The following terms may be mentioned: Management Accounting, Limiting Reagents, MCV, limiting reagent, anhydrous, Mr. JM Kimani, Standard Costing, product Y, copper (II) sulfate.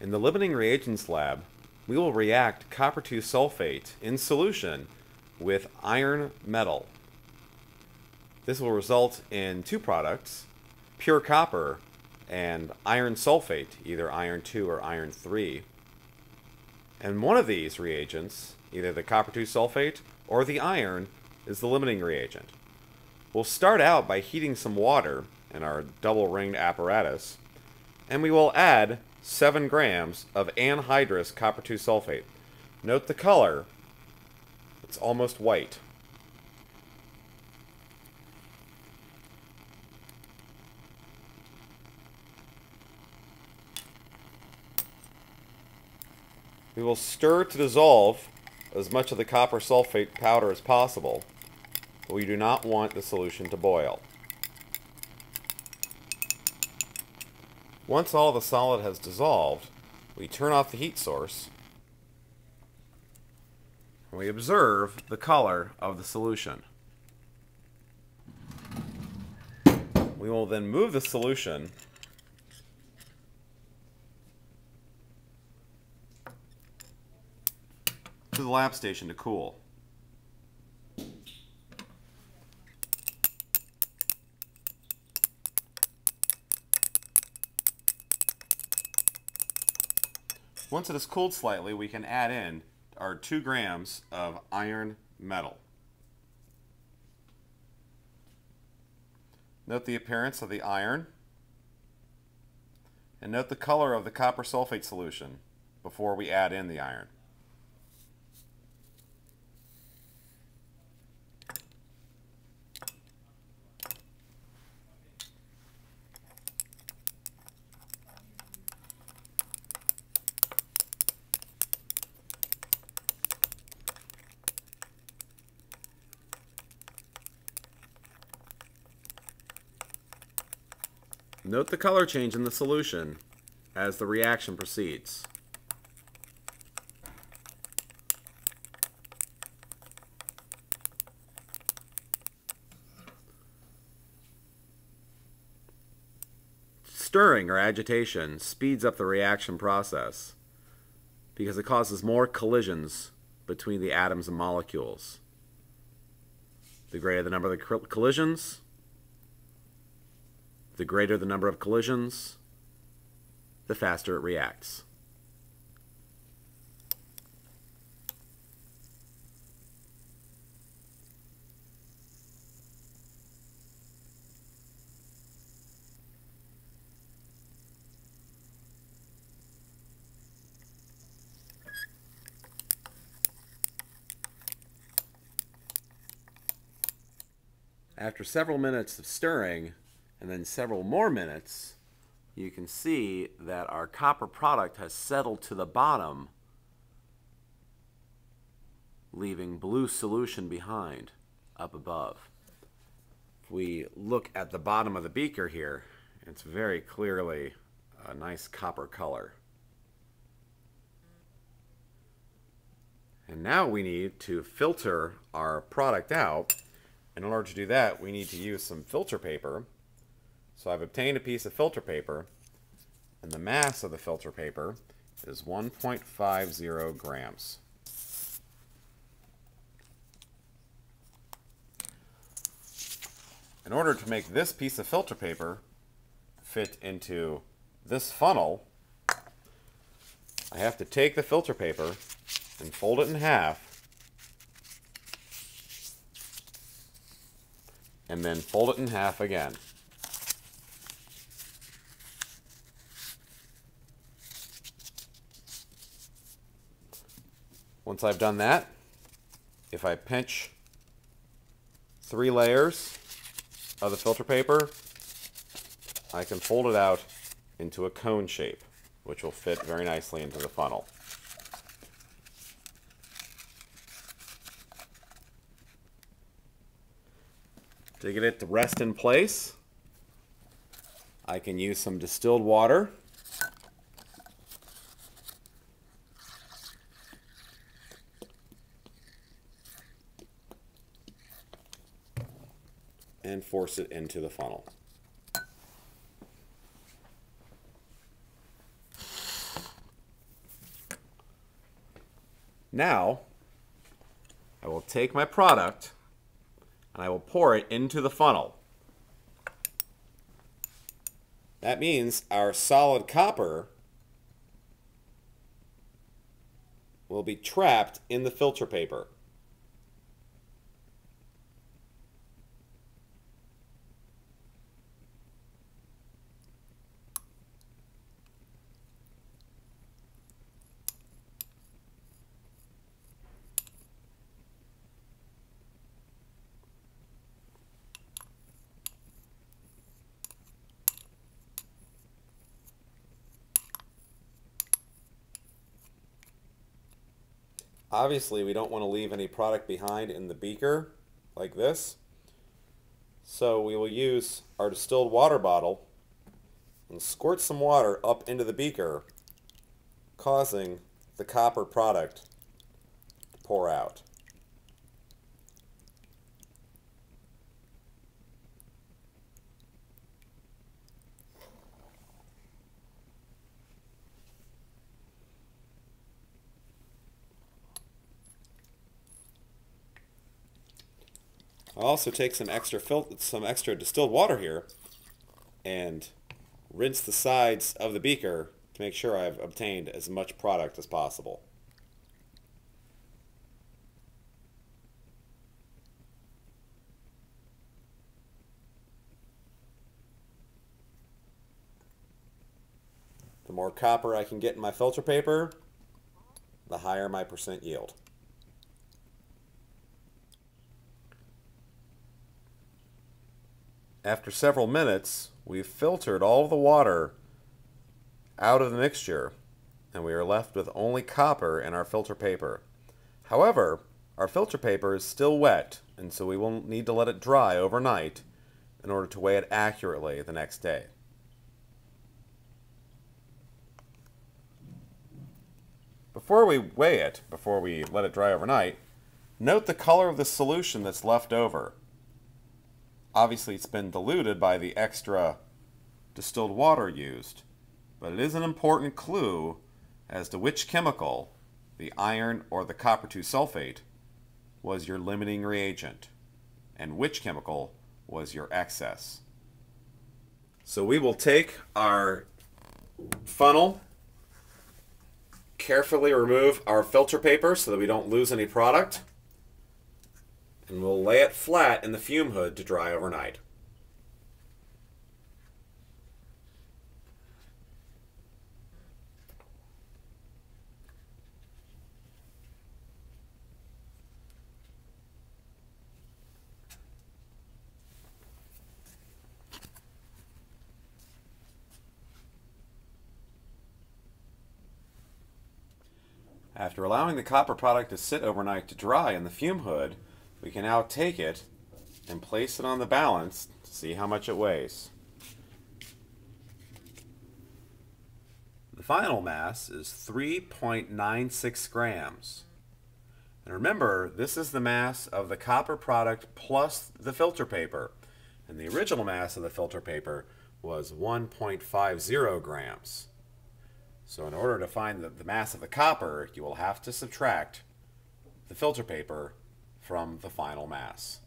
In the limiting reagents lab, we will react copper (II) sulfate in solution with iron metal. This will result in two products, pure copper and iron sulfate, either iron (II) or iron (III). And one of these reagents, either the copper (II) sulfate or the iron, is the limiting reagent. We'll start out by heating some water in our double-ringed apparatus, and we will add 7 grams of anhydrous copper (II) sulfate. Note the color. It's almost white. We will stir to dissolve as much of the copper sulfate powder as possible, but we do not want the solution to boil. Once all the solid has dissolved, we turn off the heat source and we observe the color of the solution. We will then move the solution to the lab station to cool. Once it is cooled slightly, we can add in our 2 grams of iron metal. Note the appearance of the iron, and note the color of the copper sulfate solution before we add in the iron. Note the color change in the solution as the reaction proceeds. Stirring or agitation speeds up the reaction process because it causes more collisions between the atoms and molecules. The greater the number of the collisions, the greater the number of collisions, the faster it reacts. After several minutes of stirring, and then several more minutes, you can see that our copper product has settled to the bottom, leaving blue solution behind up above. If we look at the bottom of the beaker here, it's very clearly a nice copper color. And now we need to filter our product out. In order to do that, we need to use some filter paper. So I've obtained a piece of filter paper, and the mass of the filter paper is 1.50 grams. In order to make this piece of filter paper fit into this funnel, I have to take the filter paper and fold it in half, and then fold it in half again. Once I've done that, if I pinch 3 layers of the filter paper, I can fold it out into a cone shape, which will fit very nicely into the funnel. To get it to rest in place, I can use some distilled water and force it into the funnel. Now, I will take my product and I will pour it into the funnel. That means our solid copper will be trapped in the filter paper. Obviously, we don't want to leave any product behind in the beaker like this. So we will use our distilled water bottle and squirt some water up into the beaker, causing the copper product to pour out. I'll also take some extra distilled water here and rinse the sides of the beaker to make sure I've obtained as much product as possible. The more copper I can get in my filter paper, the higher my percent yield. After several minutes, we've filtered all the water out of the mixture, and we are left with only copper in our filter paper. However, our filter paper is still wet, and so we will need to let it dry overnight in order to weigh it accurately the next day. Before we weigh it, before we let it dry overnight, note the color of the solution that's left over. Obviously, it's been diluted by the extra distilled water used, but it is an important clue as to which chemical, the iron or the copper (II) sulfate, was your limiting reagent, and which chemical was your excess. So we will take our funnel, carefully remove our filter paper so that we don't lose any product, and we'll lay it flat in the fume hood to dry overnight. After allowing the copper product to sit overnight to dry in the fume hood, we can now take it and place it on the balance to see how much it weighs. The final mass is 3.96 grams. And remember, this is the mass of the copper product plus the filter paper. And the original mass of the filter paper was 1.50 grams. So in order to find the mass of the copper, you will have to subtract the filter paper from the final mass.